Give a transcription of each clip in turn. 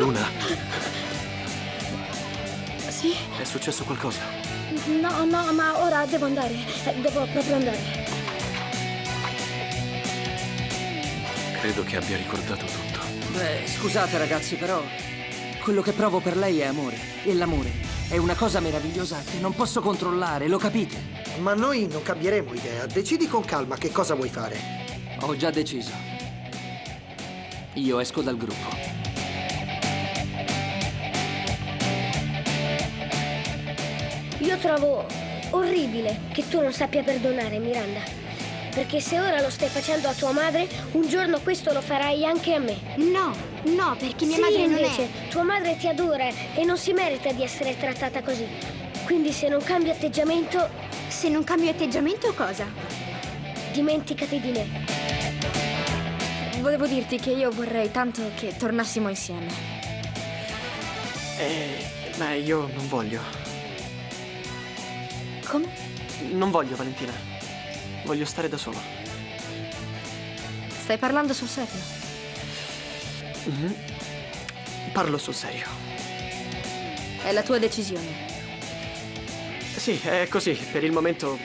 Luna? Sì? È successo qualcosa? No, no, ma ora devo andare. Devo proprio andare. Credo che abbia ricordato tutto. Beh, scusate ragazzi, però quello che provo per lei è amore. E l'amore è una cosa meravigliosa che non posso controllare, lo capite? Ma noi non cambieremo idea. Decidi con calma che cosa vuoi fare. Ho già deciso. Io esco dal gruppo. Io trovo orribile che tu non sappia perdonare, Miranda. Perché se ora lo stai facendo a tua madre, un giorno questo lo farai anche a me. No, no, perché mia madre non è... Sì, invece, tua madre ti adora e non si merita di essere trattata così. Quindi se non cambi atteggiamento... Se non cambi atteggiamento, cosa? Dimenticati di me. Volevo dirti che io vorrei tanto che tornassimo insieme. Ma io non voglio. Come? Non voglio, Valentina. Voglio stare da solo. Stai parlando sul serio? Mm-hmm. Parlo sul serio. È la tua decisione. Sì, è così. Per il momento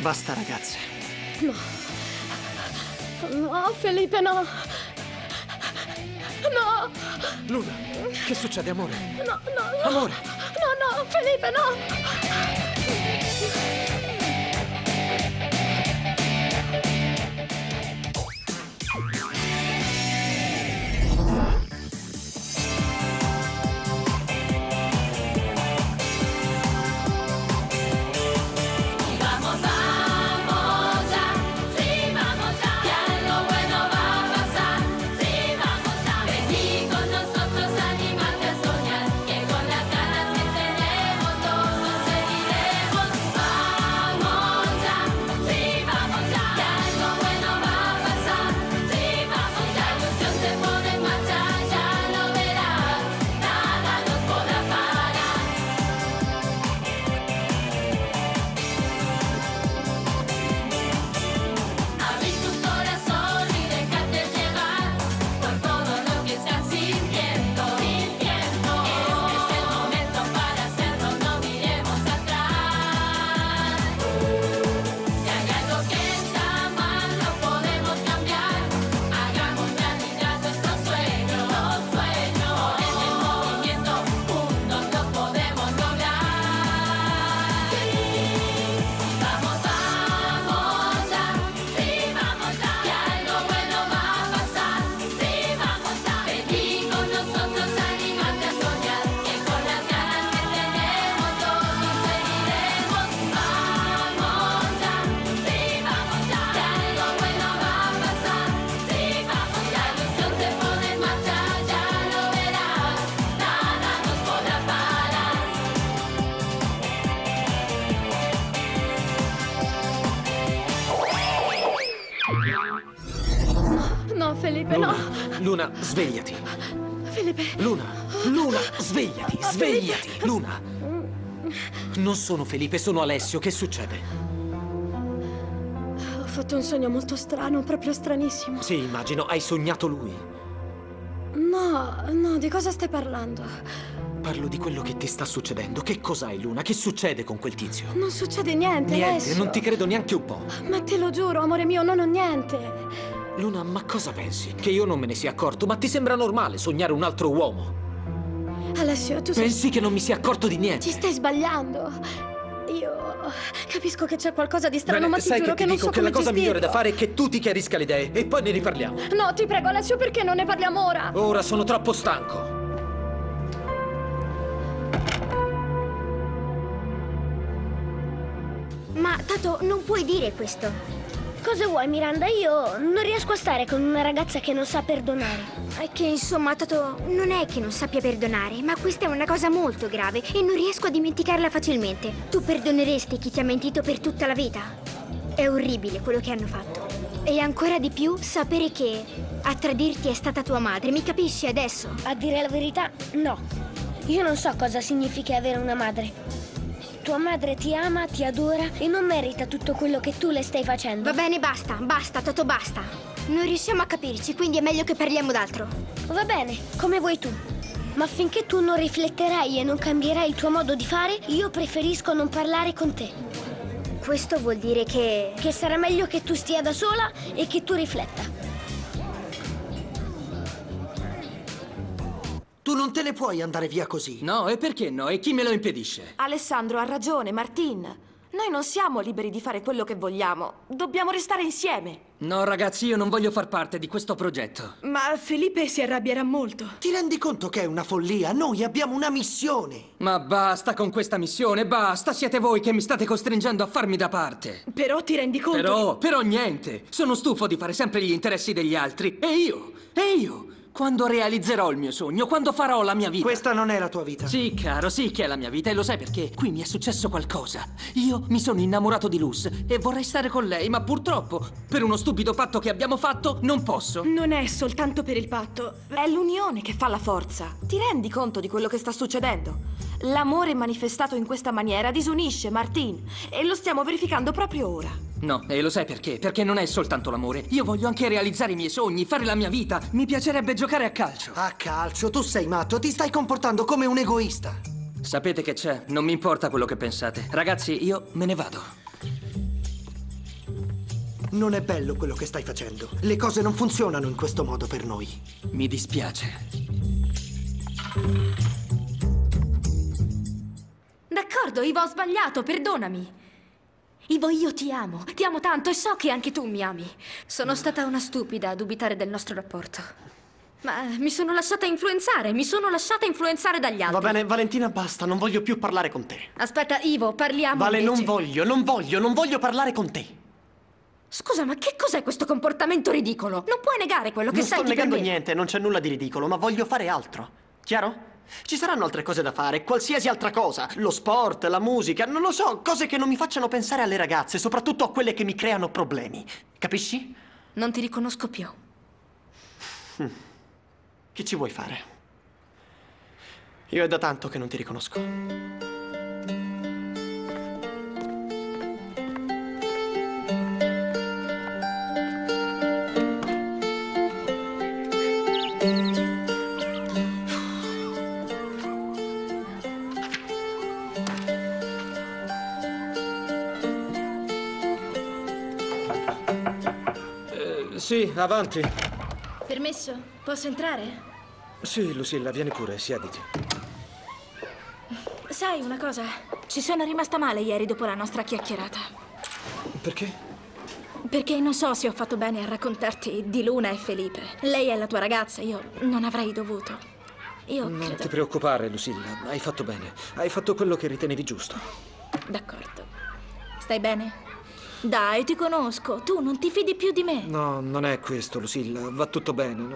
basta, ragazze. No. No, Felipe, no. No. Luna, che succede, amore? No, no, no. Amore. No, no, Felipe, no. Luna, svegliati. Felipe. Luna, Luna, svegliati, svegliati. Felipe. Luna. Non sono Felipe, sono Alessio. Che succede? Ho fatto un sogno molto strano, proprio stranissimo. Sì, immagino. Hai sognato lui? No, no, di cosa stai parlando? Parlo di quello che ti sta succedendo. Che cos'hai, Luna? Che succede con quel tizio? Non succede niente, Alessio. Niente, non ti credo neanche un po'. Ma te lo giuro, amore mio, non ho niente. Luna, ma cosa pensi? Che io non me ne sia accorto, ma ti sembra normale sognare un altro uomo? Alessio, tu sei... Pensi che non mi sia accorto di niente? Ci stai sbagliando. Io capisco che c'è qualcosa di strano, bene, ma ti giuro che non so come gestirlo. Sai che ti dico che la cosa migliore da fare è che tu ti chiarisca le idee e poi ne riparliamo. No, ti prego, Alessio, perché non ne parliamo ora? Ora sono troppo stanco. Ma, Tato, non puoi dire questo. Cosa vuoi, Miranda? Io non riesco a stare con una ragazza che non sa perdonare. È che, insomma, Tato, non è che non sappia perdonare, ma questa è una cosa molto grave e non riesco a dimenticarla facilmente. Tu perdoneresti chi ti ha mentito per tutta la vita? È orribile quello che hanno fatto. E ancora di più sapere che a tradirti è stata tua madre, mi capisci adesso? A dire la verità, no. Io non so cosa significa avere una madre. Tua madre ti ama, ti adora e non merita tutto quello che tu le stai facendo. Va bene, basta, basta, Tato, basta. Non riusciamo a capirci, quindi è meglio che parliamo d'altro. Va bene, come vuoi tu. ma finché tu non rifletterai e non cambierai il tuo modo di fare, io preferisco non parlare con te. Questo vuol dire che... Che sarà meglio che tu stia da sola e che tu rifletta. Tu non te ne puoi andare via così. No, e perché no? E chi me lo impedisce? Alessandro ha ragione, Martin. Noi non siamo liberi di fare quello che vogliamo. Dobbiamo restare insieme. No, ragazzi, io non voglio far parte di questo progetto. Ma Felipe si arrabbierà molto. Ti rendi conto che è una follia? Noi abbiamo una missione. Ma basta con questa missione, basta. Siete voi che mi state costringendo a farmi da parte. Però ti rendi conto? Però niente. Sono stufo di fare sempre gli interessi degli altri. E io? Quando realizzerò il mio sogno, quando farò la mia vita. Questa non è la tua vita. Sì, caro, sì che è la mia vita, e lo sai perché? Qui mi è successo qualcosa. Io mi sono innamorato di Luz e vorrei stare con lei, ma purtroppo, per uno stupido patto che abbiamo fatto, non posso. Non è soltanto per il patto. È l'unione che fa la forza. Ti rendi conto di quello che sta succedendo? L'amore manifestato in questa maniera disunisce, Martin, e lo stiamo verificando proprio ora. No, e lo sai perché? Perché non è soltanto l'amore. Io voglio anche realizzare i miei sogni, fare la mia vita. Mi piacerebbe giocare a calcio. A calcio? Tu sei matto, ti stai comportando come un egoista. Sapete che c'è? Non mi importa quello che pensate. Ragazzi, io me ne vado. Non è bello quello che stai facendo. Le cose non funzionano in questo modo per noi. Mi dispiace. D'accordo, Ivo, ho sbagliato, perdonami. Ivo, io ti amo tanto e so che anche tu mi ami. Sono stata una stupida a dubitare del nostro rapporto. Ma mi sono lasciata influenzare dagli altri. Va bene, Valentina, basta, non voglio più parlare con te. Aspetta, Ivo, parliamo invece. Vale, non voglio parlare con te. Scusa, ma che cos'è questo comportamento ridicolo? Non puoi negare quello che senti per me. Non sto negando niente, non c'è nulla di ridicolo, ma voglio fare altro, chiaro? Ci saranno altre cose da fare, qualsiasi altra cosa. Lo sport, la musica, non lo so. Cose che non mi facciano pensare alle ragazze, soprattutto a quelle che mi creano problemi. Capisci? Non ti riconosco più. Che ci vuoi fare? Io è da tanto che non ti riconosco. Sì, avanti. Permesso? Posso entrare? Sì, Lucilla, vieni pure, siediti. Sai una cosa? Ci sono rimasta male ieri dopo la nostra chiacchierata. Perché? Perché non so se ho fatto bene a raccontarti di Luna e Felipe. Lei è la tua ragazza, io non avrei dovuto. Non ti preoccupare, Lucilla, hai fatto bene. Hai fatto quello che ritenevi giusto. D'accordo. Stai bene? Dai, ti conosco. Tu non ti fidi più di me. No, non è questo, Lucilla. Va tutto bene.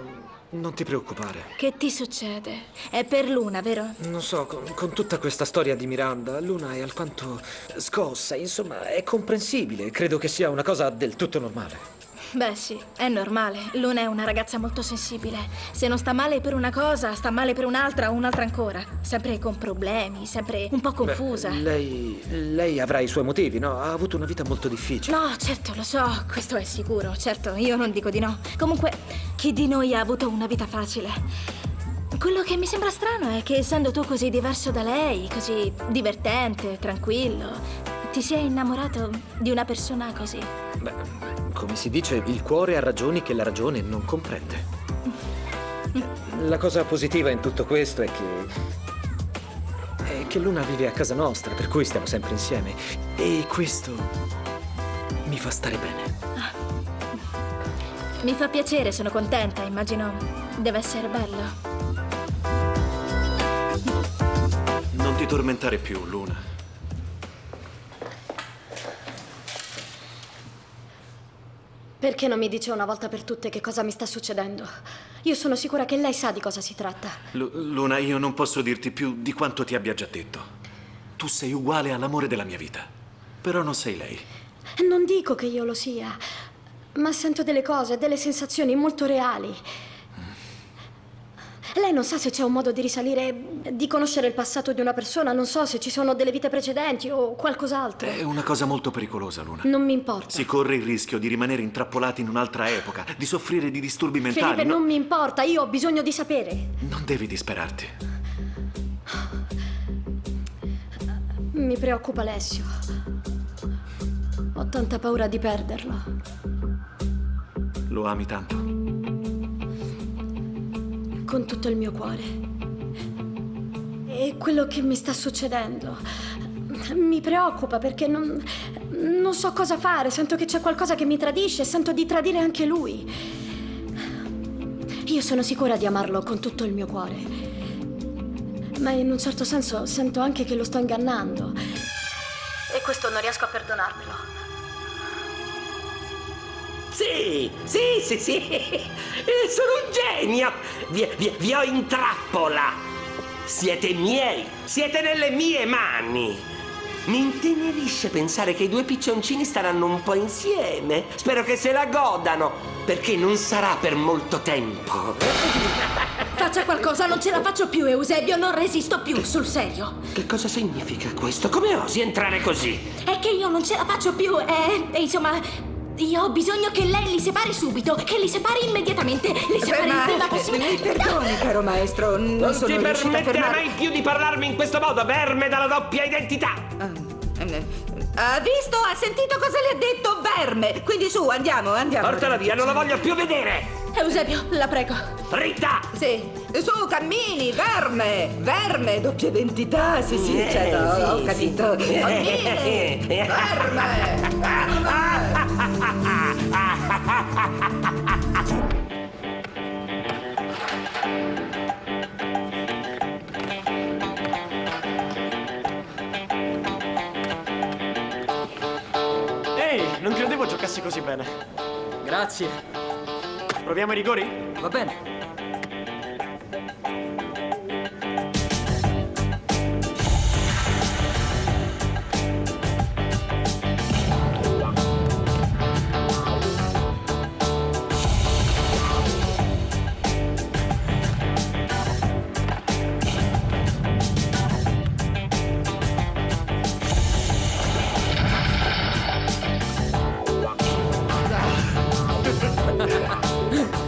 Non ti preoccupare. Che ti succede? È per Luna, vero? Non so, con tutta questa storia di Miranda, Luna è alquanto scossa. Insomma, è comprensibile. Credo che sia una cosa del tutto normale. Beh, sì, è normale. Luna è una ragazza molto sensibile. Se non sta male per una cosa, sta male per un'altra o un'altra ancora. Sempre con problemi, sempre un po' confusa. Beh, lei avrà i suoi motivi, no? Ha avuto una vita molto difficile. No, certo, lo so, questo è sicuro. Certo, io non dico di no. Comunque, chi di noi ha avuto una vita facile? Quello che mi sembra strano è che, essendo tu così diverso da lei, così divertente, tranquillo, ti sei innamorato di una persona così. Beh... Come si dice, il cuore ha ragioni che la ragione non comprende. La cosa positiva in tutto questo è che Luna vive a casa nostra, per cui stiamo sempre insieme. E questo mi fa stare bene. Mi fa piacere, sono contenta, immagino deve essere bello. Non ti tormentare più, Luna. Perché non mi dice una volta per tutte che cosa mi sta succedendo? Io sono sicura che lei sa di cosa si tratta. Luna, io non posso dirti più di quanto ti abbia già detto. Tu sei uguale all'amore della mia vita, però non sei lei. Non dico che io lo sia, ma sento delle cose, delle sensazioni molto reali. Lei non sa se c'è un modo di risalire, di conoscere il passato di una persona, non so se ci sono delle vite precedenti o qualcos'altro. È una cosa molto pericolosa, Luna. Non mi importa. Si corre il rischio di rimanere intrappolati in un'altra epoca, di soffrire di disturbi mentali. Felipe, non mi importa, io ho bisogno di sapere. Non devi disperarti. Mi preoccupa Alessio. Ho tanta paura di perderlo. Lo ami tanto? Con tutto il mio cuore. E quello che mi sta succedendo mi preoccupa perché non so cosa fare. Sento che c'è qualcosa che mi tradisce e sento di tradire anche lui. Io sono sicura di amarlo con tutto il mio cuore. Ma in un certo senso sento anche che lo sto ingannando. E questo non riesco a perdonarmelo. Sì. Sono un genio. Vi ho in trappola. Siete miei, siete nelle mie mani. Mi intenerisce pensare che i due piccioncini staranno un po' insieme. Spero che se la godano, perché non sarà per molto tempo. Faccia qualcosa, non ce la faccio più, Eusebio, non resisto più, sul serio. Che cosa significa questo? Come osi entrare così? È che io non ce la faccio più, insomma... Io ho bisogno che lei li separi subito, che li separi immediatamente, li separi il prima possibile. Mi perdoni, caro maestro, non sono riuscita a fermarmi. Non ti permetterà mai più di parlarmi in questo modo, verme dalla doppia identità. Ha visto, ha sentito cosa le ha detto, verme. Quindi su, andiamo. Portala via, non la voglio più vedere. Eusebio, la prego. Rita! Sì. Su, cammini, verme, doppia identità, sì, certo, sì, ho capito. Sì. Cammini, verme. Ehi, non credevo giocassi così bene. Grazie. Proviamo i rigori? Va bene.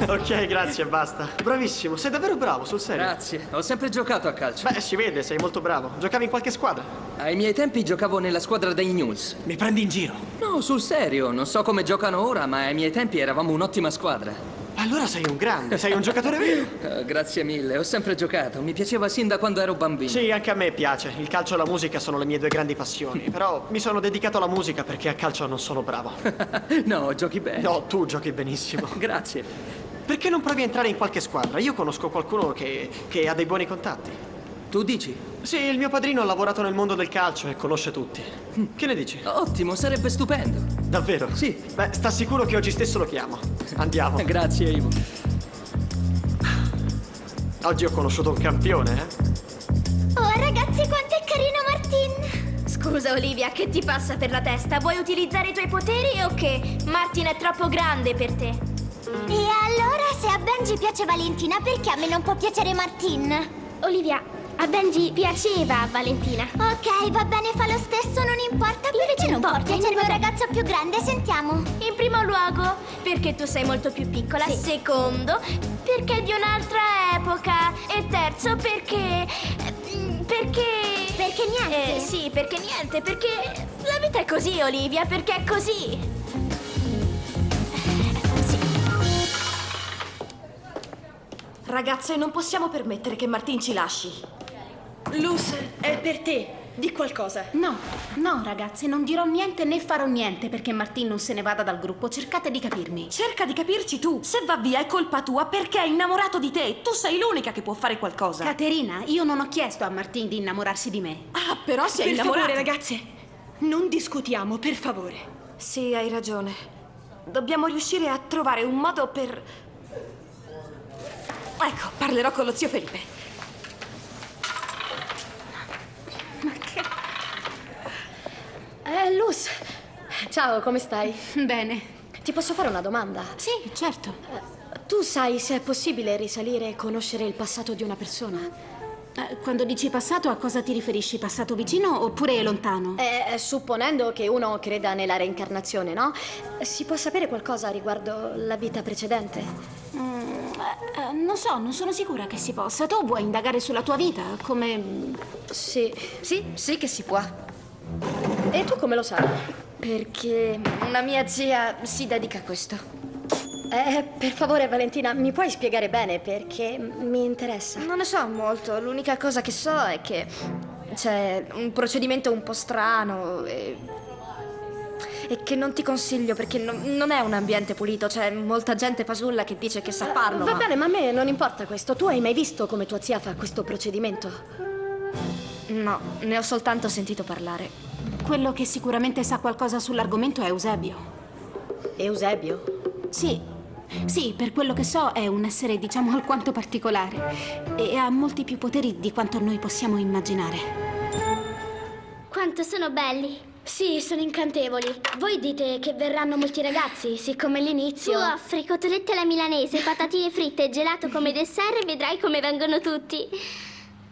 Ok, grazie, basta. Bravissimo, sei davvero bravo, sul serio. Grazie, ho sempre giocato a calcio. Beh, si vede, sei molto bravo. Giocavi in qualche squadra? Ai miei tempi giocavo nella squadra dei News. Mi prendi in giro? No, sul serio, non so come giocano ora, ma ai miei tempi eravamo un'ottima squadra. Allora sei un grande, sei un giocatore vero. Grazie mille, ho sempre giocato, mi piaceva sin da quando ero bambino. Sì, anche a me piace, il calcio e la musica sono le mie due grandi passioni. Però mi sono dedicato alla musica perché a calcio non sono bravo. No, giochi bene. No, tu giochi benissimo. Grazie. Perché non provi a entrare in qualche squadra? Io conosco qualcuno che ha dei buoni contatti. Tu dici? Sì, il mio padrino ha lavorato nel mondo del calcio e conosce tutti. Che ne dici? Ottimo, sarebbe stupendo. Davvero? Sì. Beh, sta sicuro che oggi stesso lo chiamo. Andiamo. Grazie, Ivo. Oggi ho conosciuto un campione, Oh, ragazzi, quanto è carino Martin! Scusa, Olivia, che ti passa per la testa? Vuoi utilizzare i tuoi poteri o che? Martin è troppo grande per te. E allora se a Benji piace Valentina, perché a me non può piacere Martin? Olivia, a Benji piaceva Valentina. Ok, va bene, fa lo stesso, non importa. Invece non può piacere un ragazzo più grande, sentiamo. In primo luogo, perché tu sei molto più piccola. Sì. Secondo, perché di un'altra epoca. E terzo, perché niente. Sì, perché niente, perché la vita è così, Olivia, perché è così. Ragazze, non possiamo permettere che Martin ci lasci. Luz, è per te. Di qualcosa. No, ragazze, non dirò niente né farò niente perché Martin non se ne vada dal gruppo. Cercate di capirmi. Cerca di capirci tu. Se va via è colpa tua perché è innamorato di te. Tu sei l'unica che può fare qualcosa. Caterina, io non ho chiesto a Martin di innamorarsi di me. Ah, però sei innamorata. Per favore, ragazze, non discutiamo, per favore. Sì, hai ragione. Dobbiamo riuscire a trovare un modo per... Ecco, parlerò con lo zio Felipe. Ma che... Luz, ciao, come stai? Bene. Ti posso fare una domanda? Sì, certo. Tu sai se è possibile risalire e conoscere il passato di una persona? Quando dici passato, a cosa ti riferisci? Passato vicino oppure lontano? Supponendo che uno creda nella reincarnazione, no? Si può sapere qualcosa riguardo la vita precedente? Non so, non sono sicura che si possa. Tu vuoi indagare sulla tua vita, come... Sì, che si può. E tu come lo sai? Perché una mia zia si dedica a questo. Per favore, Valentina, mi puoi spiegare bene? Perché mi interessa. Non ne so molto. L'unica cosa che so è che c'è un procedimento un po' strano e che non ti consiglio perché non è un ambiente pulito. C'è molta gente fasulla che dice che sa farlo. Va bene, ma a me non importa questo. Tu hai mai visto come tua zia fa questo procedimento? No, ne ho soltanto sentito parlare. Quello che sicuramente sa qualcosa sull'argomento è Eusebio. Eusebio? Sì. Sì, per quello che so è un essere, diciamo, alquanto particolare e ha molti più poteri di quanto noi possiamo immaginare. Quanto sono belli! Sì, sono incantevoli. Voi dite che verranno molti ragazzi, siccome l'inizio... Tu offri cotolette alla milanese, patatine fritte e gelato come dessert e vedrai come vengono tutti.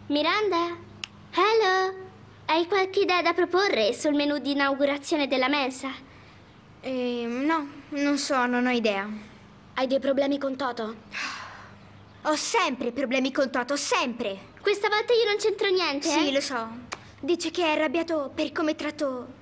Miranda? Hello? Hai qualche idea da proporre sul menù di inaugurazione della mensa? No, non so, non ho idea. Hai dei problemi con Toto? Ho sempre problemi con Toto, sempre! Questa volta io non c'entro niente, Sì, lo so. Dice che è arrabbiato per come tratto...